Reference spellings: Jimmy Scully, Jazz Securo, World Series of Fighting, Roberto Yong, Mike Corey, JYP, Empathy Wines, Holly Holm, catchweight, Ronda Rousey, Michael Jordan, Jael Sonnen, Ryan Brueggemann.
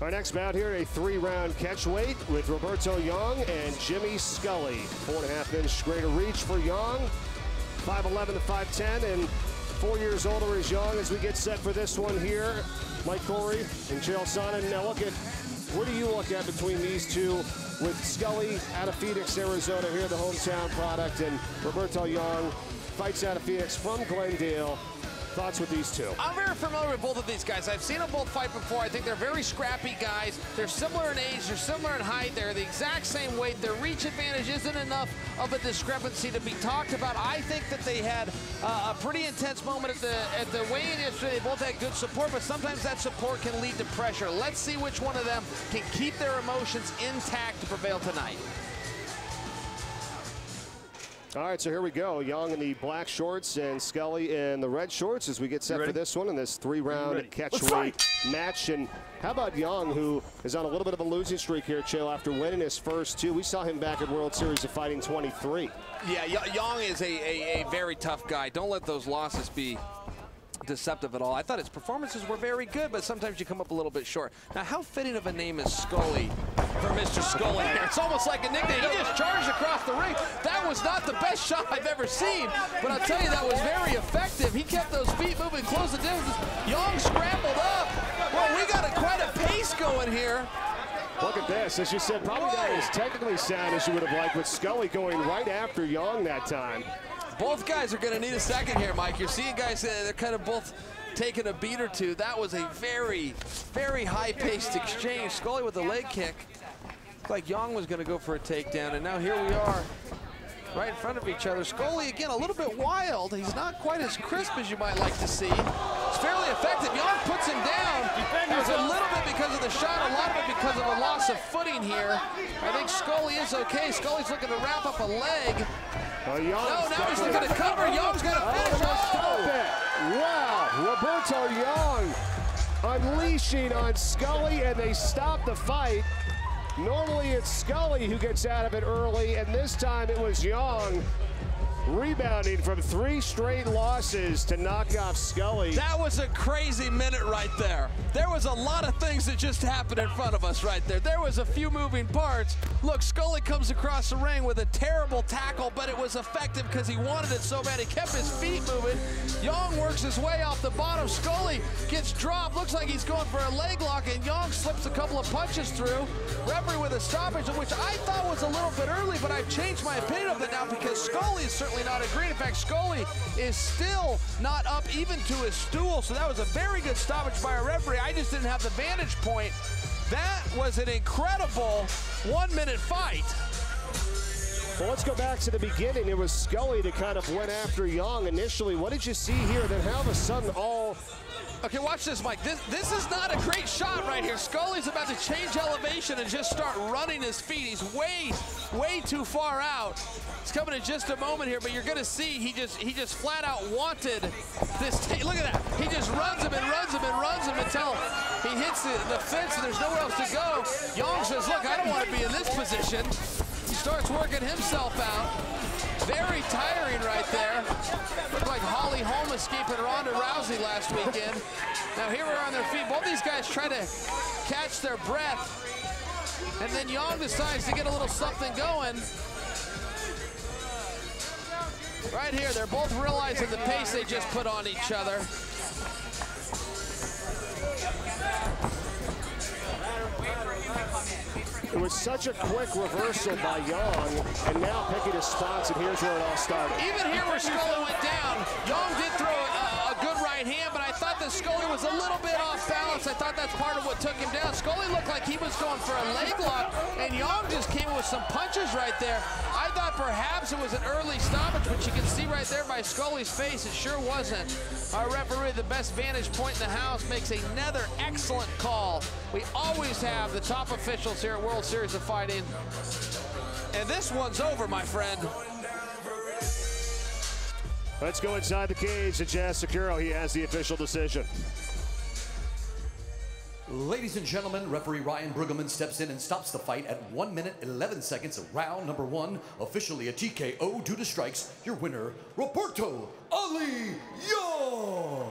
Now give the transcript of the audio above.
Our next bout here, a 3-round catchweight with Roberto Yong and Jimmy Scully. 4.5 inch greater reach for Yong, 5'11 to 5'10, and 4 years older is Yong. As we get set for this one here, Mike Corey and Jael Sonnen. Now look at, what do you look at between these two with Scully out of Phoenix, Arizona here, the hometown product, and Roberto Yong fights out of Phoenix from Glendale. Thoughts with these two? I'm very familiar with both of these guys. I've seen them both fight before. I think they're very scrappy guys. They're similar in age. They're similar in height. They're the exact same weight. Their reach advantage isn't enough of a discrepancy to be talked about. I think that they had a pretty intense moment at the weigh-in yesterday. They both had good support, but sometimes that support can lead to pressure. Let's see which one of them can keep their emotions intact to prevail tonight. All right, so here we go. Yong in the black shorts and Scully in the red shorts as we get set for this one in this 3-round catchweight match. And how about Yong, who is on a little bit of a losing streak here, Chael, after winning his first two. We saw him back at World Series of Fighting 23. Yeah, Yong is a very tough guy. Don't let those losses be deceptive at all. I thought his performances were very good, but sometimes you come up a little bit short. Now, how fitting of a name is Scully for Mr. Scully here? It's almost like a nickname. He just charged across the ring. That was not the best shot I've ever seen, but I'll tell you, that was very effective. He kept those feet moving, closed the distance. Yong scrambled up. Well, we got quite a pace going here. Look at this. As you said, probably not as technically sound as you would have liked, with Scully going right after Yong that time. Both guys are going to need a second here, Mike. You're seeing guys, they're kind of both taking a beat or two. That was a very, very high-paced exchange. Scully with a leg kick. Looked like Yong was going to go for a takedown, and now here we are right in front of each other. Scully, again, a little bit wild. He's not quite as crisp as you might like to see. It's fairly effective. Yong puts him down. It was a little bit because of the shot, a lot of it because of a loss of footing here. I think Scully is okay. Scully's looking to wrap up a leg. No, now he's looking to cover. Yong's going to finish. Wow, Roberto Yong unleashing on Scully, and they stop the fight. Normally it's Scully who gets out of it early, and this time it was Yong rebounding from 3 straight losses to knock off Scully. That was a crazy minute right there. There was a lot of things that just happened in front of us right there. There was a few moving parts. Look, Scully comes across the ring with a terrible tackle, but it was effective because he wanted it so bad. He kept his feet moving. Yong works his way off the bottom. Scully gets dropped. Looks like he's going for a leg lock, and Yong slips a couple of punches through. Referee with a stoppage, which I thought was a little bit early, but I've changed my opinion of it now because Scully is certainly not agreeing. In fact, Scully is still not up even to his stool, so that was a very good stoppage by a referee. I just didn't have the vantage point. That was an incredible 1-minute fight. Well, let's go back to the beginning. It was Scully that kind of went after Yong initially. What did you see here? Then how of a sudden all... Okay, watch this, Mike. This is not a great shot right here. Scully's about to change elevation and just start running his feet. He's way too far out. It's coming in just a moment here, but you're gonna see he just flat out wanted this. Look at that. He just runs him and runs him and runs him until he hits the fence and there's nowhere else to go. Yong says, look, I don't want to be in this position. He starts working himself out. Very tiring right there. Looked like Holly Holm escaping Ronda Rousey last weekend. Now here we are on their feet. Both these guys try to catch their breath. And then Yong decides to get a little something going. Right here, they're both realizing the pace they just put on each other. It was such a quick reversal by Yong, and now picking his spots, and here's where it all started. Even here where Scully went down, Yong did throw a good right hand, but I thought that Scully was a little bit off balance. I thought that's part of what took him down. Scully looked like he was going for a leg lock, and Yong just came with some punches right there. I thought perhaps it was an early stoppage, which you can see right there by Scully's face. It sure wasn't. Our referee, the best vantage point in the house, makes another excellent call. We always have the top officials here at World Series of Fighting. And this one's over, my friend. Let's go inside the cage to Jazz Securo. He has the official decision. Ladies and gentlemen, referee Ryan Brueggemann steps in and stops the fight at 1 minute, 11 seconds of round number 1. Officially a TKO due to strikes. Your winner, Roberto Yong.